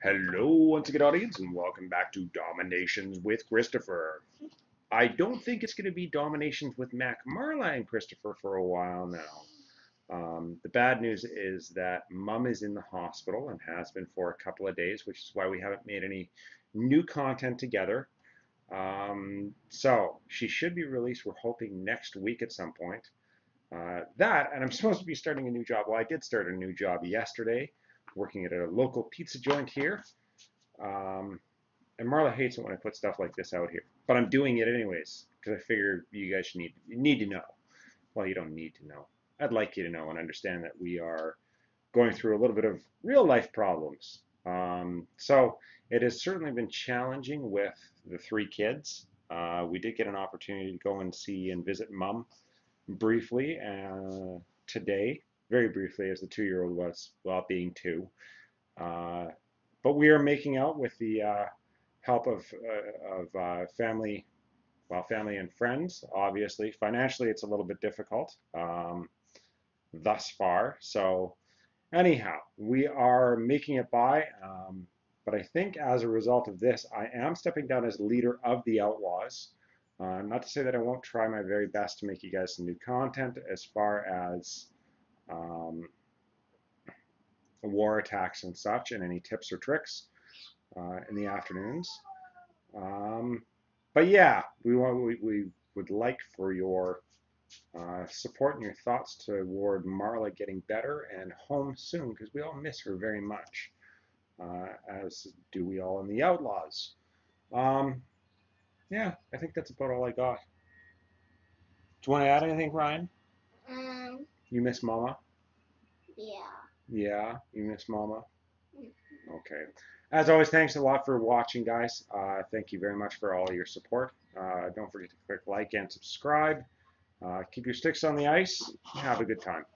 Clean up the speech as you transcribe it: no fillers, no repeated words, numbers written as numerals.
Hello once again, audience, and welcome back to Dominations with Christopher. I don't think it's going to be Dominations with Mac, Marla, and Christopher for a while now. The bad news is that Mum is in the hospital and has been for a couple of days, which is why we haven't made any new content together. So she should be released, we're hoping, next week at some point. And I'm supposed to be starting a new job. Well, I did start a new job yesterday, working at a local pizza joint here. And Marla hates it when I put stuff like this out here. But I'm doing it anyways, because I figure you guys need to know. Well, you don't need to know. I'd like you to know and understand that we are going through a little bit of real-life problems. So it has certainly been challenging with the three kids. We did get an opportunity to go and see and visit Mum briefly today. Very briefly, as the 2-year-old was, well, being 2. But we are making out with the help of family, well, family and friends, obviously. Financially, it's a little bit difficult thus far. So anyhow, we are making it by. But I think as a result of this, I am stepping down as leader of the Outlaws. Not to say that I won't try my very best to make you guys some new content as far as war attacks and such, and any tips or tricks in the afternoons. But yeah, we would like for your support and your thoughts toward Marla getting better and home soon, because we all miss her very much, as do we all in the Outlaws. Yeah, I think that's about all I got. Do you want to add anything, Ryan? You miss Mama? Yeah. Yeah, you miss Mama? Okay. As always, thanks a lot for watching, guys. Thank you very much for all your support. Don't forget to click like and subscribe. Keep your sticks on the ice. Have a good time.